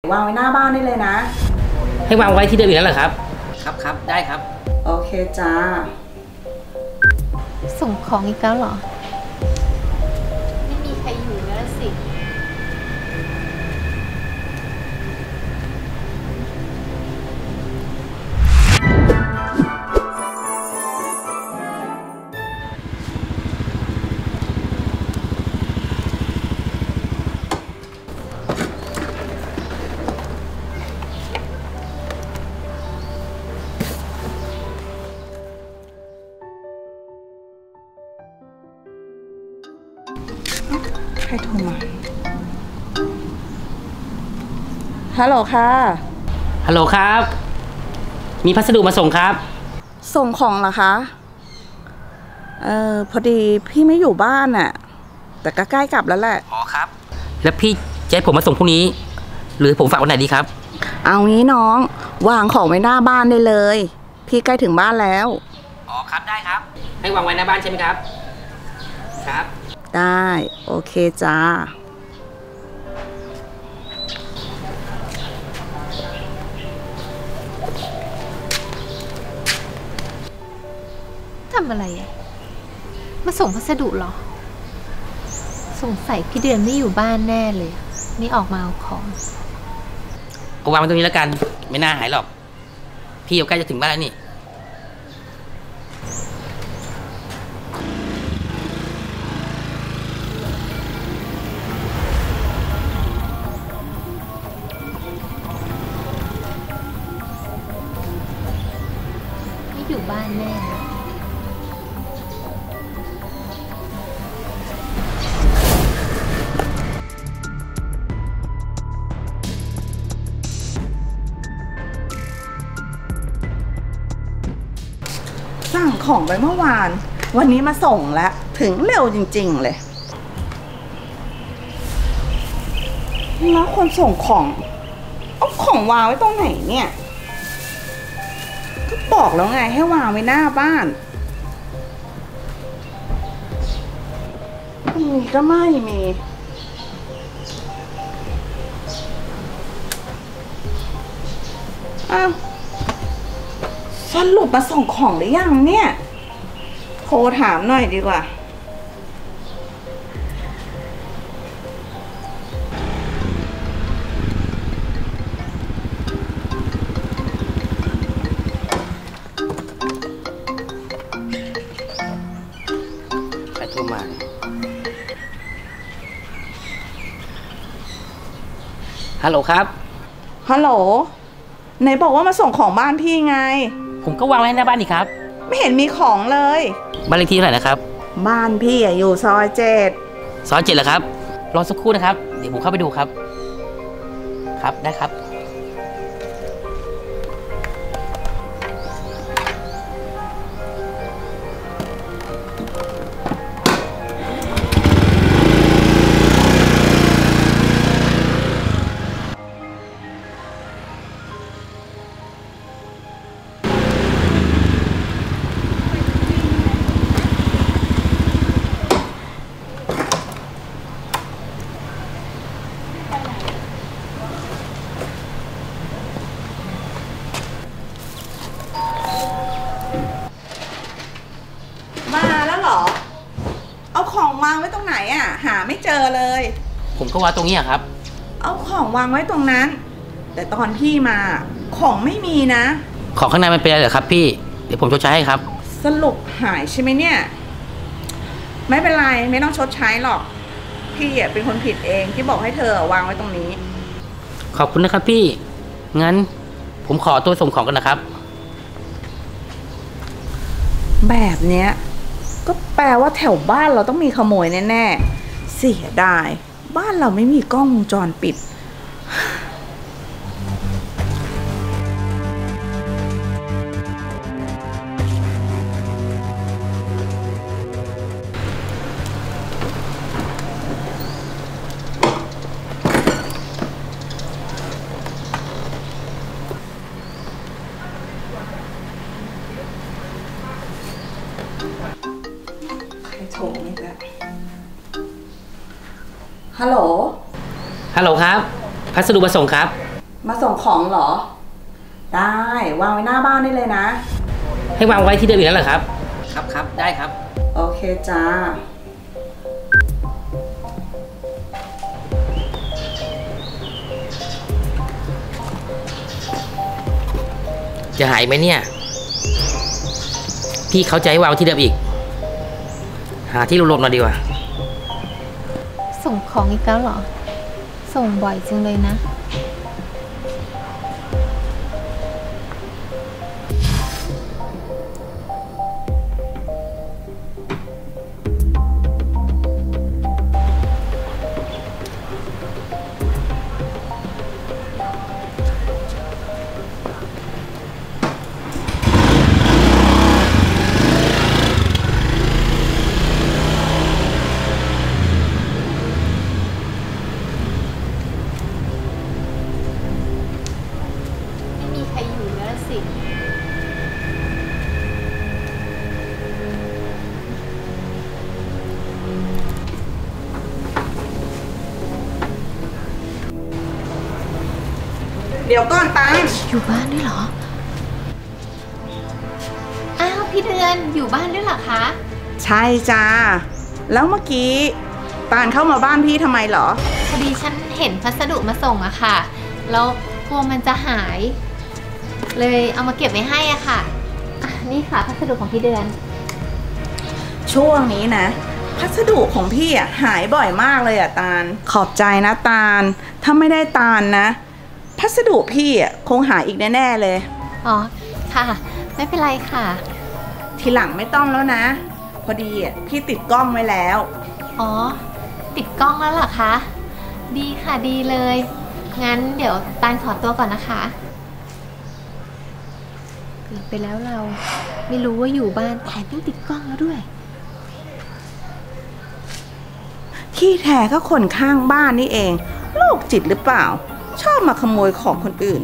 วางไว้หน้าบ้านได้เลยนะให้วางไว้ที่เดิมอีกแล้วเหรอครับครับได้ครับโอเคจ้าส่งของอีกแล้วเหรอไม่มีใครอยู่แล้วสิใครโทรมาฮัลโหลค่ะฮัลโหลครับมีพัสดุมาส่งครับส่งของเหรอคะพอดีพี่ไม่อยู่บ้านน่ะแต่ก็ใกล้กลับแล้วแหละอ๋อครับแล้วพี่จะให้ผมมาส่งพรุ่งนี้หรือผมฝากวันไหนดีครับเอางี้น้องวางของไว้หน้าบ้านได้เลยพี่ใกล้ถึงบ้านแล้วอ๋อครับได้ครับให้วางไว้หน้าบ้านใช่ไหมครับครับได้โอเคจ้าทำอะไรอ่ะมาส่งพัสดุเหรอสงสัยพี่เดือนไม่อยู่บ้านแน่เลยนี่ออกมาเอาของเอาวางไว้ตรงนี้แล้วกันไม่น่าหายหรอกพี่อยู่ใกล้จะถึงบ้านแล้วนี่อยู่บ้านแม่สั่งของไปเมื่อวานวันนี้มาส่งแล้วถึงเร็วจริงๆเลยแล้วคนส่งของเอาของวางไว้ตรงไหนเนี่ยบอกแล้วไงให้วางไว้หน้าบ้านมีก็ไม่มีอ้าวสรุปมาส่งของหรือยังเนี่ยโทรถามหน่อยดีกว่าฮัลโหลครับฮัลโหลไหนบอกว่ามาส่งของบ้านพี่ไงผมก็วางไว้หน้าบ้านนี่ครับไม่เห็นมีของเลยบ้านเลขที่เท่าไหร่นะครับบ้านพี่อยู่ซอย7ซอย7เหรอครับรอสักครู่นะครับเดี๋ยวผมเข้าไปดูครับครับได้ครับวางไว้ตรงไหนอ่ะหาไม่เจอเลยผมก็วางตรงนี้ครับเอาของวางไว้ตรงนั้นแต่ตอนพี่มาของไม่มีนะของข้างในมันเป็นอะไรเหรอครับพี่เดี๋ยวผมชดใช้ให้ครับสรุปหายใช่ไหมเนี่ยไม่เป็นไรไม่ต้องชดใช้หรอกพี่เป็นคนผิดเองที่บอกให้เธอวางไว้ตรงนี้ขอบคุณนะครับพี่งั้นผมขอตัวส่งของกันนะครับแบบเนี้ยก็แปลว่าแถวบ้านเราต้องมีขโมยแน่ๆเสียดายบ้านเราไม่มีกล้องวงจรปิดฮัลโหลครับพัสดุมาส่งครับ มาส่งของเหรอได้วางไว้หน้าบ้านได้เลยนะให้วางไว้ที่เดิมอีกแล้วเหรอครับครับครับได้ครับโอเคจ้าจะหายไหมเนี่ยพี่เขาจะให้วางที่เดิมอีกหาที่หลบๆหน่อยดีกว่าส่งของอีกแล้วเหรอส่งบ่อยจริงเลยนะเดี๋ยวก่อนตังอยู่บ้านด้วยเหรออ้าวพี่เดือนอยู่บ้านด้วยเหรอคะใช่จ้าแล้วเมื่อกี้ปานเข้ามาบ้านพี่ทำไมเหรอพอดีฉันเห็นพัสดุมาส่งอะค่ะแล้วกลัวมันจะหายเลยเอามาเก็บไว้ให้อะค่ะนี่ค่ะพัสดุของพี่เดือนช่วงนี้นะพัสดุของพี่อะหายบ่อยมากเลยอะตาลขอบใจนะตาลถ้าไม่ได้ตาลนะพัสดุพี่คงหาอีกแน่ๆเลยอ๋อค่ะไม่เป็นไรค่ะทีหลังไม่ต้องแล้วนะพอดีพี่ติดกล้องไว้แล้วอ๋อติดกล้องแล้วเหรอคะดีค่ะดีเลยงั้นเดี๋ยวตาลขอตัวก่อนนะคะเกือบไปแล้วเราไม่รู้ว่าอยู่บ้านแต่พี่ติดกล้องแล้วด้วยที่แท้ก็คนข้างบ้านนี่เองโรคจิตหรือเปล่าชอบมาขโมยของคนอื่น